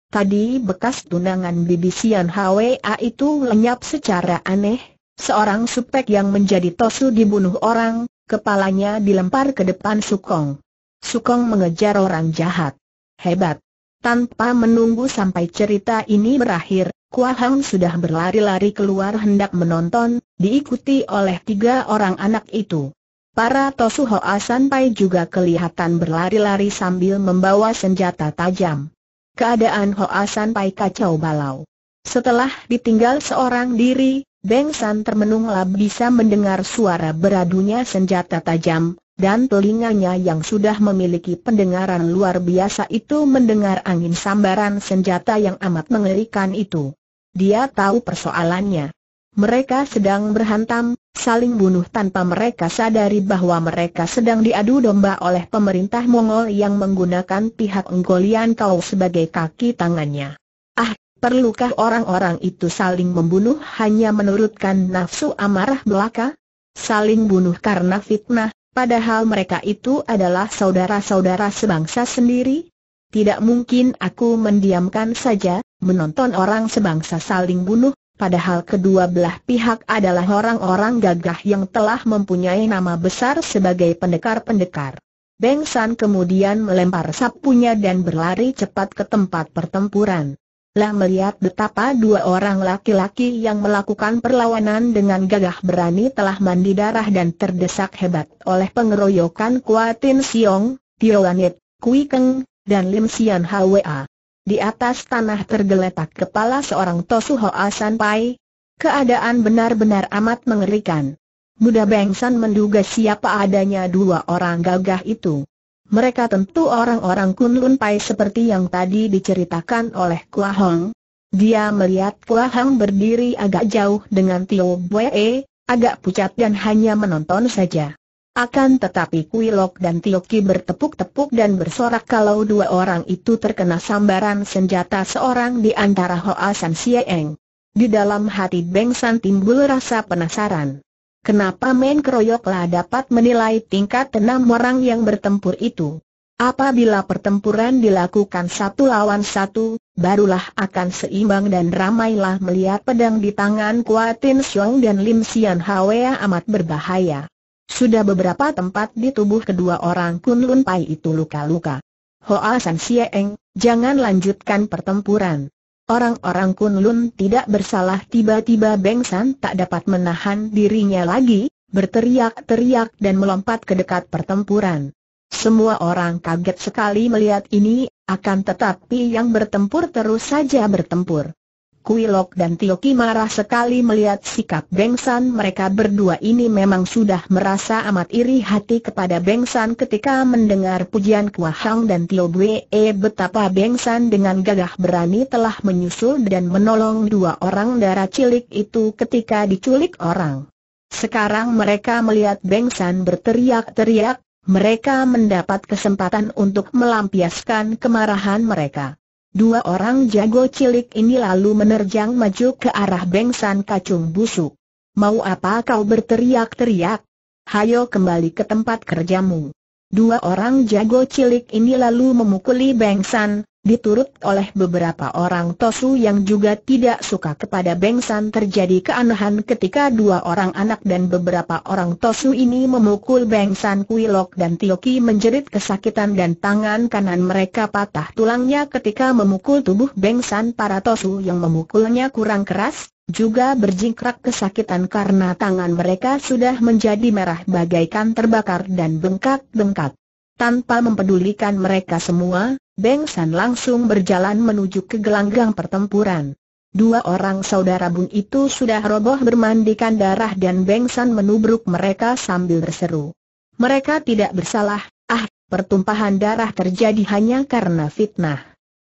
Tadi bekas tunangan Bibi Sian Hwa itu lenyap secara aneh. Seorang supek yang menjadi tosu dibunuh orang, kepalanya dilempar ke depan Sukong. Sukong mengejar orang jahat. Hebat. Tanpa menunggu sampai cerita ini berakhir, Kwa Hong sudah berlari-lari keluar hendak menonton, diikuti oleh tiga orang anak itu. Para tosu Hoa San Pai juga kelihatan berlari-lari sambil membawa senjata tajam. Keadaan Hoa San Pai kacau balau. Setelah ditinggal seorang diri, Beng San termenung lab bisa mendengar suara beradunya senjata tajam, dan telinganya yang sudah memiliki pendengaran luar biasa itu mendengar angin sambaran senjata yang amat mengerikan itu. Dia tahu persoalannya. Mereka sedang berhantam, saling bunuh tanpa mereka sadari bahwa mereka sedang diadu domba oleh pemerintah Mongol yang menggunakan pihak Nginko Lian Kau sebagai kaki tangannya. Ah, perlukah orang-orang itu saling membunuh hanya menurutkan nafsu amarah belaka? Saling bunuh karena fitnah, padahal mereka itu adalah saudara-saudara sebangsa sendiri? Tidak mungkin aku mendiamkan saja, menonton orang sebangsa saling bunuh, padahal kedua belah pihak adalah orang-orang gagah yang telah mempunyai nama besar sebagai pendekar-pendekar. Beng San kemudian melempar sapunya dan berlari cepat ke tempat pertempuran. Lah melihat betapa dua orang laki-laki yang melakukan perlawanan dengan gagah berani telah mandi darah dan terdesak hebat oleh pengeroyokan Kwa Tin Siong, Tio Lanit, Kui Keng, dan Lim Sian Hwa. Di atas tanah tergeletak kepala seorang tosu Hoa San Pai. Keadaan benar-benar amat mengerikan. Muda Beng San menduga siapa adanya dua orang gagah itu. Mereka tentu orang-orang Kunlun Pai seperti yang tadi diceritakan oleh Kwa Hong. Dia melihat Kwa Hong berdiri agak jauh dengan Tio Bwe, agak pucat dan hanya menonton saja. Akan tetapi Kui Lok dan Tio Ki bertepuk-tepuk dan bersorak kalau dua orang itu terkena sambaran senjata seorang di antara Hoa San Sieng. Di dalam hati Beng San timbul rasa penasaran. Kenapa main keroyoklah dapat menilai tingkat enam orang yang bertempur itu? Apabila pertempuran dilakukan satu lawan satu, barulah akan seimbang dan ramailah melihat pedang di tangan Kwa Tin Siong dan Lim Sian Hwa amat berbahaya. Sudah beberapa tempat di tubuh kedua orang Kunlun Pai itu luka-luka. Hoa San Sieng, jangan lanjutkan pertempuran. Orang-orang Kunlun tidak bersalah. Tiba-tiba Beng San tak dapat menahan dirinya lagi, berteriak-teriak dan melompat ke dekat pertempuran. Semua orang kaget sekali melihat ini, akan tetapi yang bertempur terus saja bertempur. Kui Lok dan Tio Ki marah sekali melihat sikap Beng San. Mereka berdua ini memang sudah merasa amat iri hati kepada Beng San ketika mendengar pujian Kwa Hong dan Tio Bwe betapa Beng San dengan gagah berani telah menyusul dan menolong dua orang darah cilik itu ketika diculik orang. Sekarang mereka melihat Beng San berteriak-teriak, mereka mendapat kesempatan untuk melampiaskan kemarahan mereka. Dua orang jago cilik ini lalu menerjang maju ke arah Beng San kacung busuk. Mau apa kau berteriak-teriak? Hayo kembali ke tempat kerjamu. Dua orang jago cilik ini lalu memukuli Beng San, diturut oleh beberapa orang tosu yang juga tidak suka kepada Beng San. Terjadi keanehan ketika dua orang anak dan beberapa orang tosu ini memukul Beng San. Kui Lok dan Tio Ki menjerit kesakitan dan tangan kanan mereka patah tulangnya ketika memukul tubuh Beng San. Para tosu yang memukulnya kurang keras, juga berjingkrak kesakitan karena tangan mereka sudah menjadi merah bagaikan terbakar dan bengkak-bengkak. Tanpa mempedulikan mereka semua, Beng San langsung berjalan menuju ke gelanggang pertempuran. Dua orang saudara bun itu sudah roboh bermandikan darah dan Beng San menubruk mereka sambil berseru. Mereka tidak bersalah, ah, pertumpahan darah terjadi hanya karena fitnah.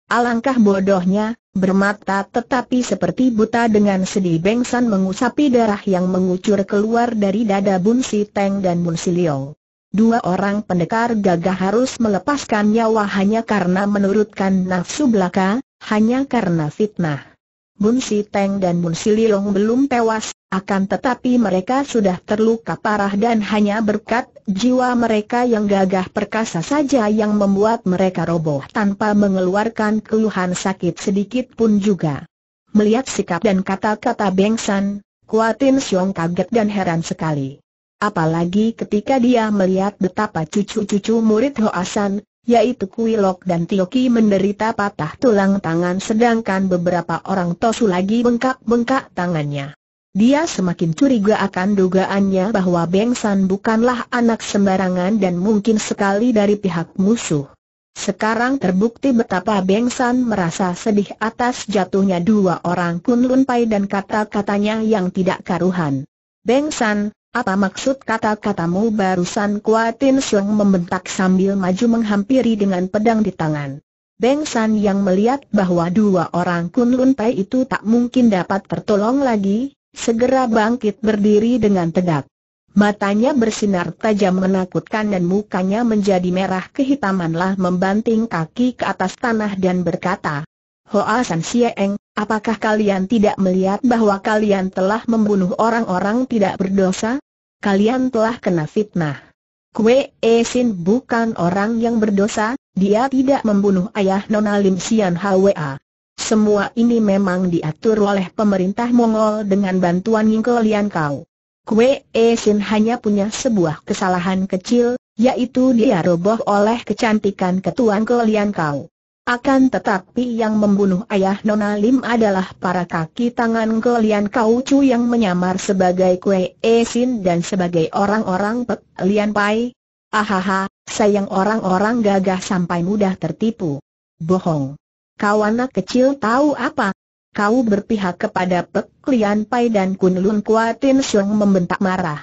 Alangkah bodohnya, bermata tetapi seperti buta dengan sedih Beng San mengusapi darah yang mengucur keluar dari dada Bun Si Teng dan Bun Si Liong. Dua orang pendekar gagah harus melepaskan nyawa hanya karena menurutkan nafsu belaka, hanya karena fitnah. Bun Si Teng dan Bun Si Liong belum tewas, akan tetapi mereka sudah terluka parah dan hanya berkat jiwa mereka yang gagah perkasa saja yang membuat mereka roboh tanpa mengeluarkan keluhan sakit sedikit pun juga. Melihat sikap dan kata-kata Beng San, Kwa Tin Siong kaget dan heran sekali. Apalagi ketika dia melihat betapa cucu-cucu murid Hoa San, yaitu Kwee Lok dan Tio Ki menderita patah tulang tangan sedangkan beberapa orang Tosu lagi bengkak-bengkak tangannya. Dia semakin curiga akan dugaannya bahwa Beng San bukanlah anak sembarangan dan mungkin sekali dari pihak musuh. Sekarang terbukti betapa Beng San merasa sedih atas jatuhnya dua orang Kunlun Pai dan kata-katanya yang tidak karuhan. "Beng San, apa maksud kata-katamu barusan?" Kwa Tin Siong membentak sambil maju menghampiri dengan pedang di tangan. Beng San yang melihat bahwa dua orang Kunlun Pai itu tak mungkin dapat tertolong lagi, segera bangkit berdiri dengan tegak. Matanya bersinar tajam menakutkan dan mukanya menjadi merah kehitamanlah membanting kaki ke atas tanah dan berkata, "Hoa San Sieng, apakah kalian tidak melihat bahwa kalian telah membunuh orang-orang tidak berdosa? Kalian telah kena fitnah. Kwee Sin bukan orang yang berdosa, dia tidak membunuh ayah Nona Lim Sian Hwa. Semua ini memang diatur oleh pemerintah Mongol dengan bantuan Nginko Lian Kau. Kwee Sin hanya punya sebuah kesalahan kecil, yaitu dia roboh oleh kecantikan ketuan Nginko Lian Kau. Akan tetapi yang membunuh ayah Nona Lim adalah para kaki tangan Lian Kau Cu yang menyamar sebagai Kwee Sin dan sebagai orang-orang Pek Lian Pai. Ahaha, sayang orang-orang gagah sampai mudah tertipu. Bohong. Kau anak kecil tahu apa? Kau berpihak kepada Pek Lian Pai dan Kunlun." Kwa Tin Siong membentak marah.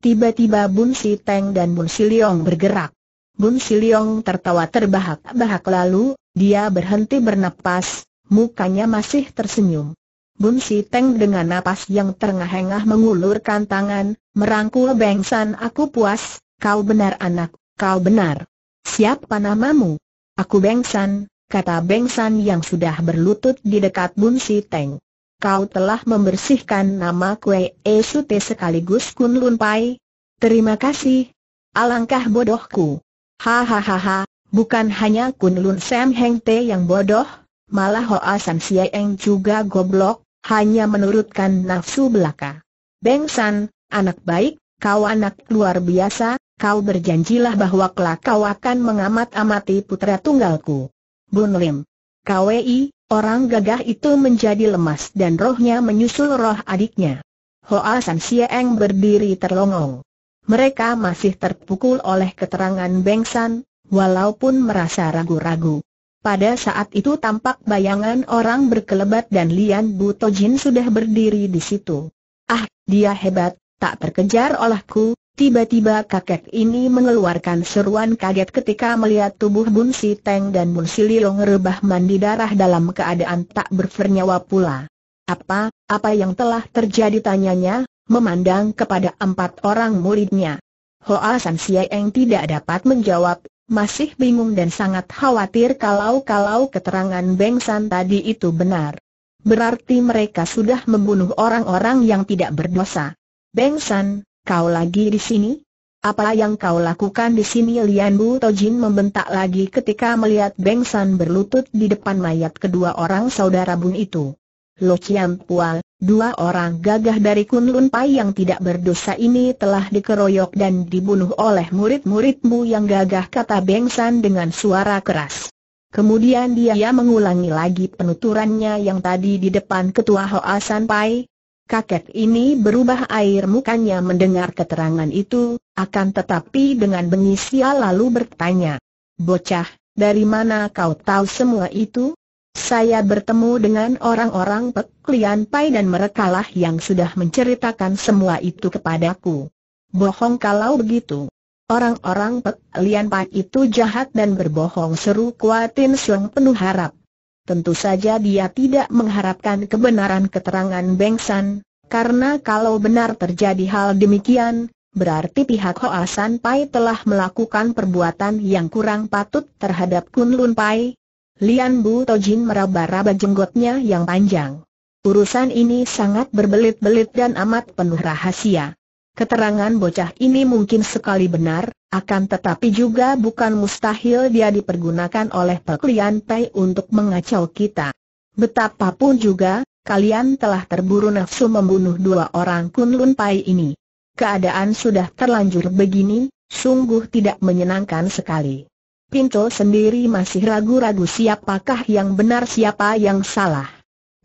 Tiba-tiba Bun Si Teng dan Bun Si Liong bergerak. Bun Si Liong tertawa terbahak-bahak lalu dia berhenti bernapas, mukanya masih tersenyum. Bun Si Teng dengan napas yang terengah-engah mengulurkan tangan, merangkul Beng San. "Aku puas, kau benar anak, kau benar. Siapa namamu?" "Aku Beng San," kata Beng San yang sudah berlutut di dekat Bun Si Teng. "Kau telah membersihkan nama Kwee Sute sekaligus Kunlun Pai. Terima kasih." "Alangkah bodohku. Hahaha. Bukan hanya Kunlun Sam Heng Te yang bodoh, malah Hoa San Sieng juga goblok, hanya menurutkan nafsu belaka. Beng San, anak baik, kau anak luar biasa, kau berjanjilah bahwa kelak kau akan mengamat-amati putra tunggalku, Bun Lim. Kwee, orang gagah itu menjadi lemas dan rohnya menyusul roh adiknya." Hoa San Sieng berdiri terlongong. Mereka masih terpukul oleh keterangan Beng San, walaupun merasa ragu-ragu. Pada saat itu tampak bayangan orang berkelebat dan Lian Bu Tojin sudah berdiri di situ. "Ah, dia hebat, tak terkejar olehku." Tiba-tiba kakek ini mengeluarkan seruan kaget ketika melihat tubuh Bun Si Teng dan Bun Si Liong rebah mandi darah dalam keadaan tak bernyawa pula. Apa yang telah terjadi?" tanyanya, memandang kepada empat orang muridnya. Hoa San Sieng tidak dapat menjawab. Masih bingung dan sangat khawatir kalau keterangan Beng San tadi itu benar. Berarti mereka sudah membunuh orang-orang yang tidak berdosa. "Beng San, kau lagi di sini? Apa yang kau lakukan di sini?" Lian Bu Tojin membentak lagi ketika melihat Beng San berlutut di depan mayat kedua orang saudara Bun itu. "Lo Cian Pual, dua orang gagah dari Kunlun Pai yang tidak berdosa ini telah dikeroyok dan dibunuh oleh murid-muridmu yang gagah," kata Beng San dengan suara keras. Kemudian dia mengulangi lagi penuturannya yang tadi di depan ketua Hoa San Pai. Kakek ini berubah air mukanya mendengar keterangan itu, akan tetapi dengan bengis dia lalu bertanya, "Bocah, dari mana kau tahu semua itu?" "Saya bertemu dengan orang-orang Pek Lian Pai dan merekalah yang sudah menceritakan semua itu kepadaku." "Bohong kalau begitu. Orang-orang Pek Lian Pai itu jahat dan berbohong," seru Kwa Tin Siong penuh harap. Tentu saja dia tidak mengharapkan kebenaran keterangan Beng San, karena kalau benar terjadi hal demikian, berarti pihak Hoa San Pai telah melakukan perbuatan yang kurang patut terhadap Kunlun Pai. Lian Bu Tojin meraba-raba jenggotnya yang panjang. Urusan ini sangat berbelit-belit dan amat penuh rahasia. Keterangan bocah ini mungkin sekali benar, akan tetapi juga bukan mustahil dia dipergunakan oleh Pek Lian Pai untuk mengacau kita. Betapapun juga, kalian telah terburu nafsu membunuh dua orang Kunlun Pai ini. Keadaan sudah terlanjur begini, sungguh tidak menyenangkan sekali. Pinto sendiri masih ragu-ragu siapakah yang benar siapa yang salah.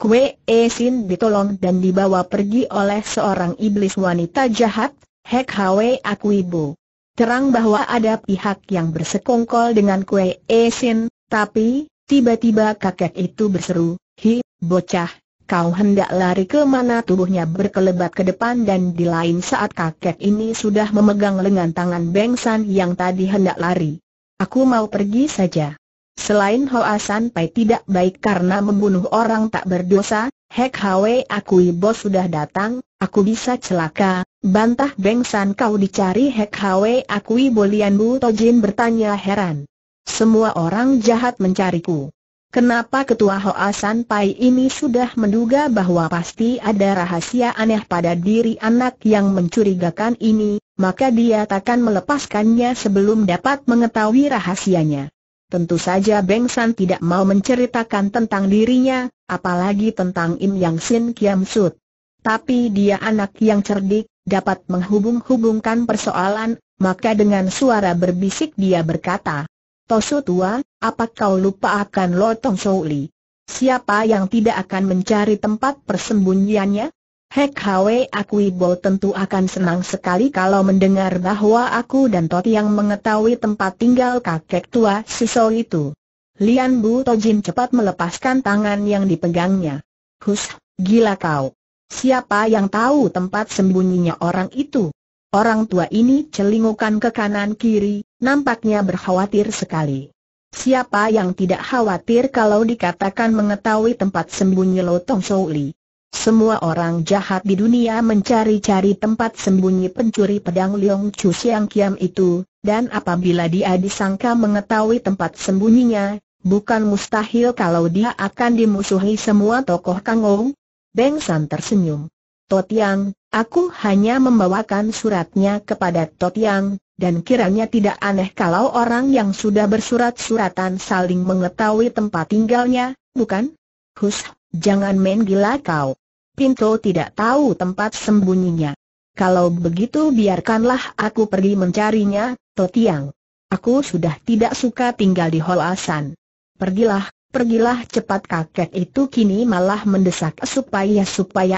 Kwee Sin ditolong dan dibawa pergi oleh seorang iblis wanita jahat, Hek Hwe Kui Bo. Terang bahwa ada pihak yang bersekongkol dengan Kwee Sin, tapi tiba-tiba kakek itu berseru, "Hi, bocah, kau hendak lari ke mana?" Tubuhnya berkelebat ke depan dan di lain saat kakek ini sudah memegang lengan tangan Beng San yang tadi hendak lari. "Aku mau pergi saja. Selain Hoa San Pai tidak baik karena membunuh orang tak berdosa, Hek Hwe Kui Bo sudah datang, aku bisa celaka." "Bantah Beng San, kau dicari Hek Hwe Kui Bo?" Lian Bu Tojin bertanya heran. "Semua orang jahat mencariku. Kenapa ketua Hoa San Pai ini sudah menduga bahwa pasti ada rahasia aneh pada diri anak yang mencurigakan ini, maka dia takkan melepaskannya sebelum dapat mengetahui rahasianya." Tentu saja Beng San tidak mau menceritakan tentang dirinya, apalagi tentang Im Yang Sin Kiam Sut. Tapi dia anak yang cerdik, dapat menghubung-hubungkan persoalan, maka dengan suara berbisik dia berkata, "Tosu tua, apa kau lupa akan Lotong Souli? Siapa yang tidak akan mencari tempat persembunyiannya? Hek Hwe Kui Bo tentu akan senang sekali kalau mendengar bahwa aku dan Toti yang mengetahui tempat tinggal kakek tua Siso itu." Lian Bu Tojin cepat melepaskan tangan yang dipegangnya. "Hus, gila kau. Siapa yang tahu tempat sembunyinya orang itu?" Orang tua ini celingukan ke kanan kiri, nampaknya berkhawatir sekali. Siapa yang tidak khawatir kalau dikatakan mengetahui tempat sembunyi Lotong Souli? Semua orang jahat di dunia mencari-cari tempat sembunyi pencuri pedang Liong Cu Siang Kiam itu, dan apabila dia disangka mengetahui tempat sembunyinya, bukan mustahil kalau dia akan dimusuhi semua tokoh kangou. Beng San tersenyum. "Totiang, aku hanya membawakan suratnya kepada Totiang, dan kiranya tidak aneh kalau orang yang sudah bersurat-suratan saling mengetahui tempat tinggalnya, bukan?" "Hus, jangan main gila kau. Pinto tidak tahu tempat sembunyinya. Kalau begitu biarkanlah aku pergi mencarinya, Totiang. Aku sudah tidak suka tinggal di Hoa San. Pergilah, pergilah cepat." Kakek itu kini malah mendesak supaya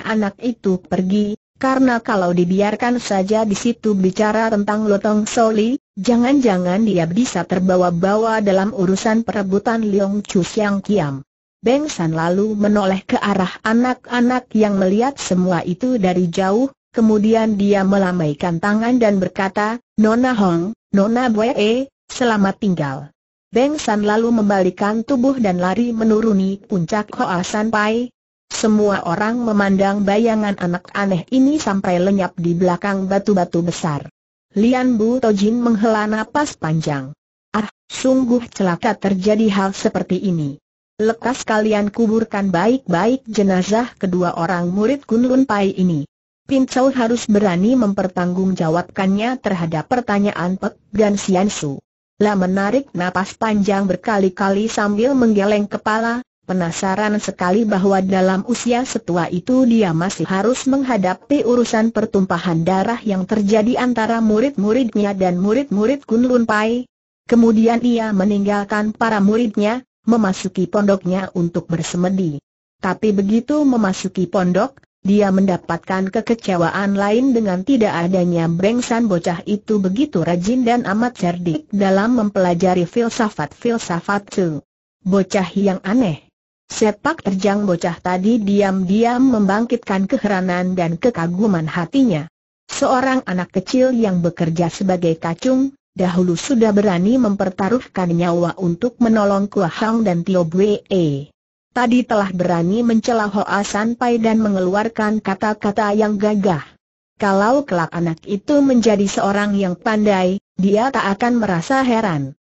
anak itu pergi. Karena kalau dibiarkan saja di situ bicara tentang Lotong Souli, jangan-jangan dia bisa terbawa-bawa dalam urusan perebutan Liong Cu Siang Kiam. Beng San lalu menoleh ke arah anak-anak yang melihat semua itu dari jauh, kemudian dia melambaikan tangan dan berkata, "Nona Hong, Nona Bwe, selamat tinggal." Beng San lalu membalikan tubuh dan lari menuruni puncak Hoa San Pai. Semua orang memandang bayangan anak aneh ini sampai lenyap di belakang batu-batu besar. Lian Bu Tojin menghela napas panjang. "Ah, sungguh celaka terjadi hal seperti ini. Lekas kalian kuburkan baik-baik jenazah kedua orang murid Kunlun Pai ini." Pincau harus berani mempertanggungjawabkannya terhadap pertanyaan Pek Gan Siansu. Lah menarik napas panjang berkali-kali sambil menggeleng kepala. Penasaran sekali bahwa dalam usia setua itu dia masih harus menghadapi urusan pertumpahan darah yang terjadi antara murid-muridnya dan murid-murid Kunlun Pai. Kemudian ia meninggalkan para muridnya, memasuki pondoknya untuk bersemedi. Tapi begitu memasuki pondok, dia mendapatkan kekecewaan lain dengan tidak adanya Beng San. Bocah itu begitu rajin dan amat cerdik dalam mempelajari filsafat-filsafat itu. Bocah yang aneh. Sepak terjang bocah tadi diam-diam membangkitkan keheranan dan kekaguman hatinya. Seorang anak kecil yang bekerja sebagai kacung, dahulu sudah berani mempertaruhkan nyawa untuk menolong Kwa Hong dan Tio Bwe. Tadi telah berani mencela Hoa San Pai dan mengeluarkan kata-kata yang gagah. Kalau kelak anak itu menjadi seorang yang pandai, dia tak akan merasa heran.